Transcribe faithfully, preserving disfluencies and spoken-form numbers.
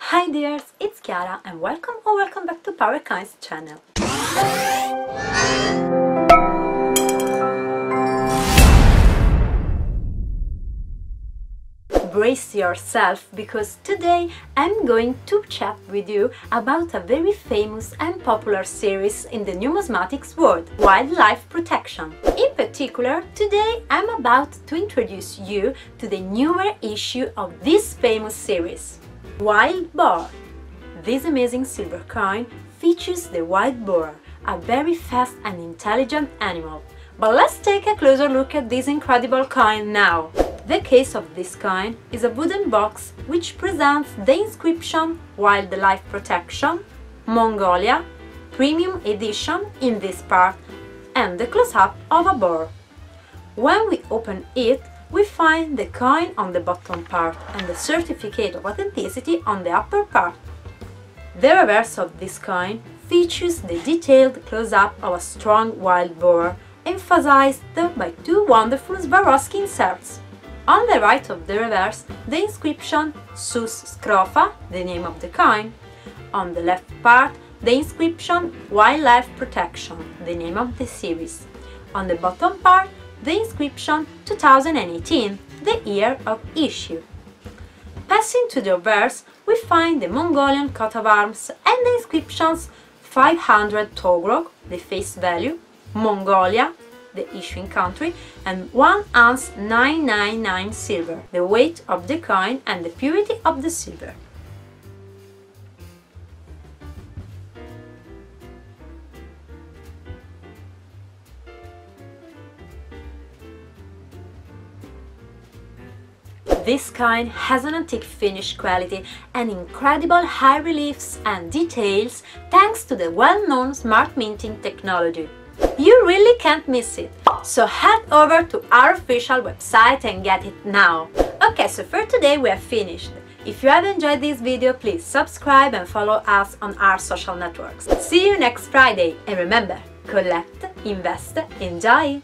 Hi dears, it's Chiara and welcome or welcome back to PowerCoin's channel. Brace yourself, because today I'm going to chat with you about a very famous and popular series in the numismatics world, wildlife protection. In particular, today I'm about to introduce you to the newer issue of this famous series, Wild Boar. This amazing silver coin features the wild boar, a very fast and intelligent animal. But let's take a closer look at this incredible coin now. The case of this coin is a wooden box which presents the inscription Wildlife Protection, Mongolia, Premium Edition in this part, and the close-up of a boar. When we open it, we find the coin on the bottom part and the certificate of authenticity on the upper part. The reverse of this coin features the detailed close-up of a strong wild boar, emphasized by two wonderful Swarovski inserts. On the right of the reverse, the inscription Sus Scrofa, the name of the coin. On the left part, the inscription Wildlife Protection, the name of the series. On the bottom part, the inscription two thousand eighteen, the year of issue. Passing to the reverse, we find the Mongolian coat of arms and the inscriptions five hundred Togrog, the face value, Mongolia, the issuing country, and one ounce nine nine nine silver, the weight of the coin and the purity of the silver. This coin has an antique finish quality and incredible high reliefs and details thanks to the well-known SmartMinting technology. You really can't miss it, so head over to our official website and get it now! Okay, so for today we are finished. If you have enjoyed this video, please subscribe and follow us on our social networks. See you next Friday, and remember, collect, invest, enjoy!